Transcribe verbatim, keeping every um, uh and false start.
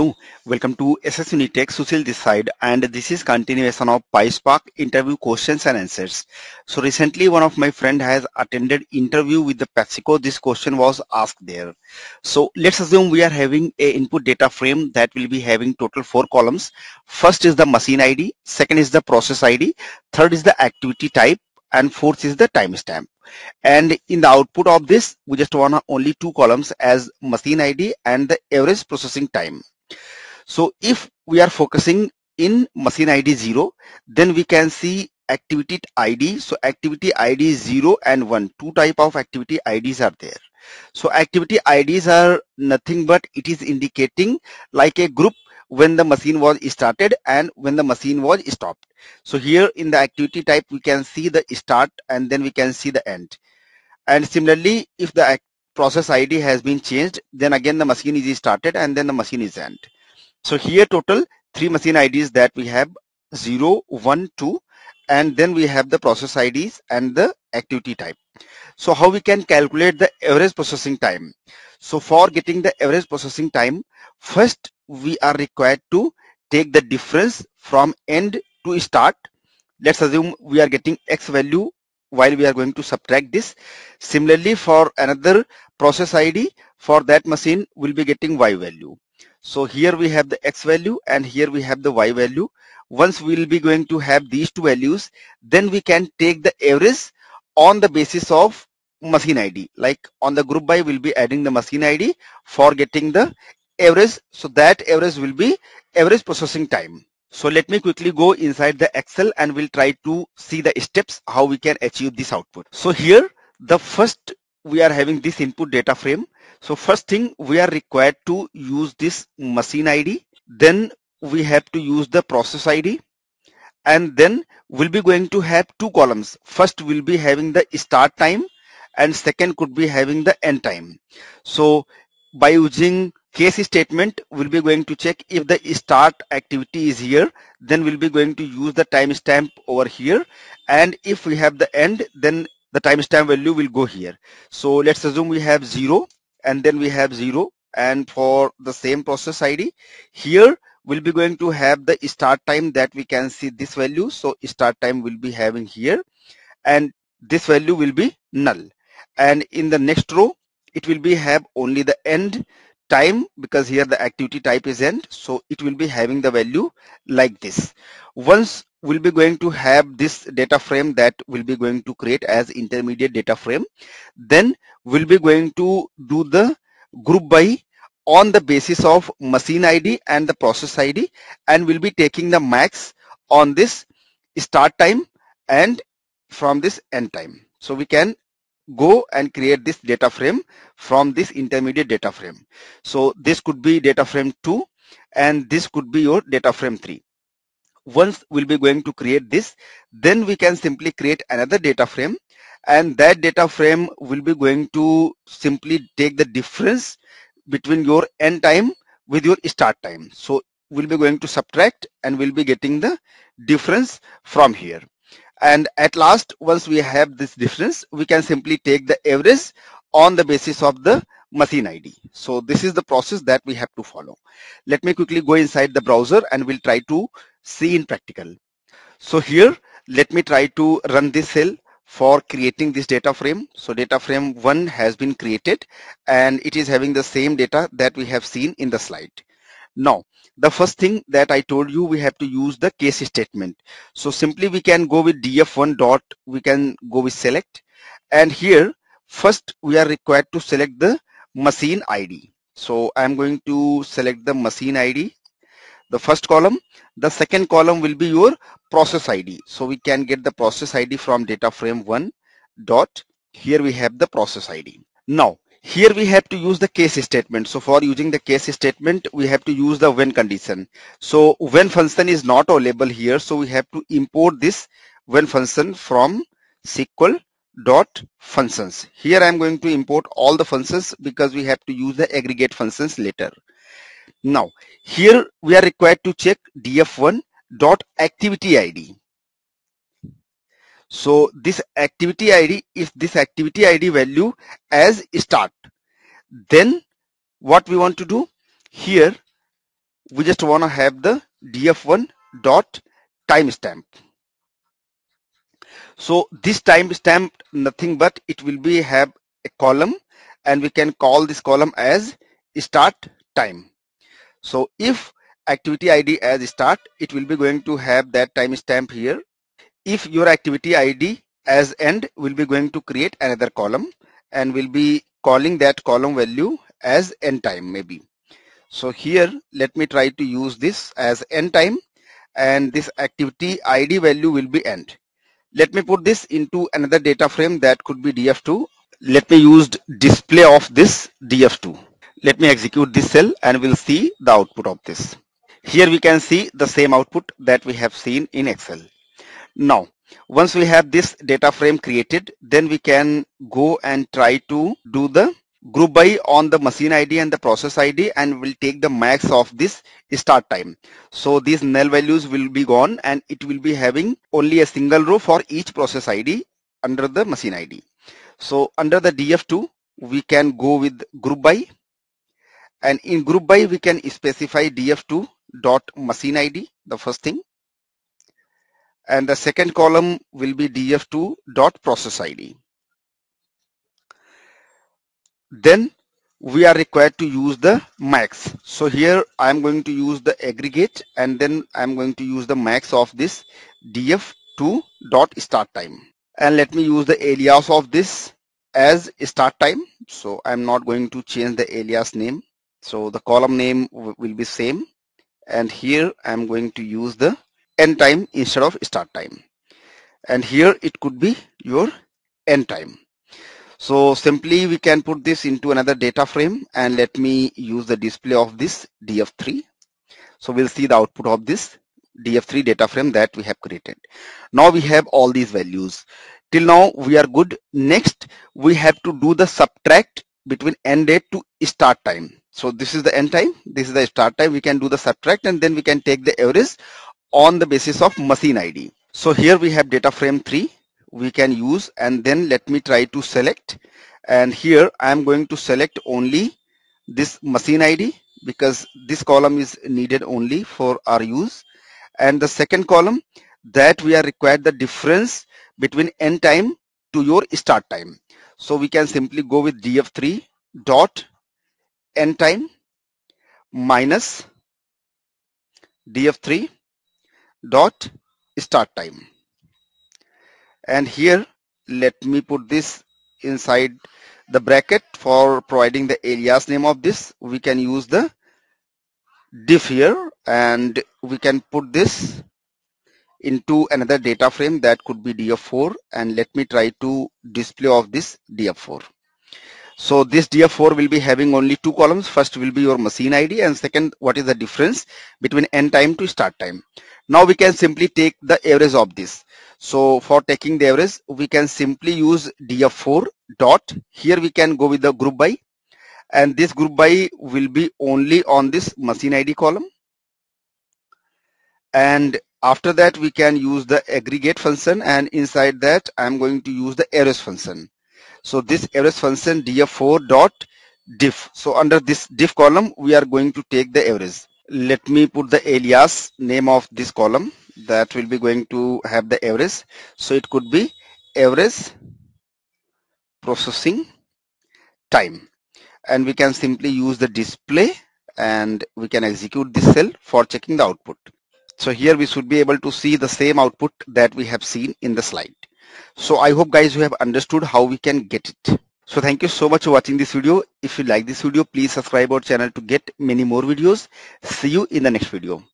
Hello, welcome to S S Unitech, Sushil Desai, and this is continuation of PySpark interview questions and answers. So recently one of my friend has attended interview with the PepsiCo. This question was asked there. So let's assume we are having a input data frame that will be having total four columns. First is the machine I D, second is the process I D, third is the activity type, and fourth is the timestamp. And in the output of this, we just want only two columns as machine I D and the average processing time. So if we are focusing in machine I D zero, then we can see activity I D. So activity I D is zero and one. Two type of activity I Ds are there. So activity I Ds are nothing but it is indicating like a group when the machine was started and when the machine was stopped. So here in the activity type, we can see the start and then we can see the end. And similarly, if the process I D has been changed, then again the machine is started and then the machine is end. So here total three machine I Ds that we have zero, one, two, and then we have the process I Ds and the activity type. So how we can calculate the average processing time? So for getting the average processing time, first we are required to take the difference from end to start. Let's assume we are getting X value while we are going to subtract this. Similarly, for another process I D, for that machine we'll be getting Y value. So here we have the X value and here we have the Y value. Once we will be going to have these two values, then we can take the average on the basis of machine I D. Like on the group by, we'll be adding the machine I D for getting the average. So that average will be average processing time. So let me quickly go inside the Excel and we'll try to see the steps how we can achieve this output. So here the first we are having this input data frame. So first thing we are required to use this machine I D. Then we have to use the process I D. And then we'll be going to have two columns. First we'll be having the start time and second could be having the end time. So by using case statement, we'll be going to check if the start activity is here, then we'll be going to use the timestamp over here, and if we have the end, then the timestamp value will go here. So let's assume we have zero and then we have zero, and for the same process I D, here we'll be going to have the start time that we can see this value. So start time will be having here and this value will be null, and in the next row it will be have only the end time because here the activity type is end, so it will be having the value like this. Once we'll be going to have this data frame that we'll be going to create as intermediate data frame, then we'll be going to do the group by on the basis of machine I D and the process I D, and we'll be taking the max on this start time and from this end time. So we can go and create this data frame from this intermediate data frame. So this could be data frame two and this could be your data frame three. Once we'll be going to create this, then we can simply create another data frame, and that data frame will be going to simply take the difference between your end time with your start time. So we'll be going to subtract and we'll be getting the difference from here. And at last, once we have this difference, we can simply take the average on the basis of the machine I D. So this is the process that we have to follow. Let me quickly go inside the browser and we'll try to see in practical. So here, let me try to run this cell for creating this data frame. So data frame one has been created and it is having the same data that we have seen in the slide. Now, the first thing that I told you, we have to use the case statement. So simply we can go with D F one dot, we can go with select. And here, first we are required to select the machine I D. So I'm going to select the machine I D, the first column. The second column will be your process I D. So we can get the process I D from data frame one dot. Here we have the process I D. Now, here we have to use the case statement. So for using the case statement, we have to use the when condition. So when function is not available here, so we have to import this when function from S Q L dot functions. Here I am going to import all the functions because we have to use the aggregate functions later. Now here we are required to check D F one dot activity I D. So this activity I D, if this activity I D value as start, then what we want to do here, we just want to have the df one dot timestamp. So this timestamp nothing but it will be have a column, and we can call this column as start time. So if activity I D as start, it will be going to have that timestamp here. If your activity I D as end, will be going to create another column, and we'll be calling that column value as end time maybe. So here let me try to use this as end time, and this activity I D value will be end. Let me put this into another data frame that could be D F two. Let me use display of this D F two. Let me execute this cell and we'll see the output of this. Here we can see the same output that we have seen in Excel. Now once we have this data frame created, then we can go and try to do the group by on the machine I D and the process I D, and we'll take the max of this start time. So these null values will be gone, and it will be having only a single row for each process I D under the machine I D. So under the D F two, we can go with group by, and in group by we can specify D F two dot machine I D, the first thing, and the second column will be D F two dot process I D. Then we are required to use the max. So here I am going to use the aggregate, and then I am going to use the max of this D F two dot start time, and let me use the alias of this as start time. So I am not going to change the alias name, so the column name will be same, and here I am going to use the end time instead of start time, and here it could be your end time. So simply we can put this into another data frame, and let me use the display of this D F three. So we'll see the output of this D F three data frame that we have created. Now we have all these values. Till now we are good. Next we have to do the subtract between end date to start time. So this is the end time, this is the start time. We can do the subtract, and then we can take the average on the basis of machine I D. So here we have data frame three. We can use, and then let me try to select, and here I am going to select only this machine I D because this column is needed only for our use, and the second column that we are required the difference between end time to your start time. So we can simply go with D F three dot end time minus D F three dot start time. And here let me put this inside the bracket for providing the alias name of this. We can use the diff here, and we can put this into another data frame that could be D F four, and let me try to display of this D F four. So this D F four will be having only two columns. First will be your machine I D, and second what is the difference between end time to start time. Now we can simply take the average of this. So for taking the average, we can simply use D F four dot, here we can go with the group by, and this group by will be only on this machine I D column, and after that we can use the aggregate function, and inside that I am going to use the average function. So this average function D F four dot diff. So under this diff column we are going to take the average. Let me put the alias name of this column that will be going to have the average. So it could be average processing time, and we can simply use the display, and we can execute this cell for checking the output. So here we should be able to see the same output that we have seen in the slide. So I hope guys you have understood how we can get it. So thank you so much for watching this video. If you like this video, please subscribe our channel to get many more videos. See you in the next video.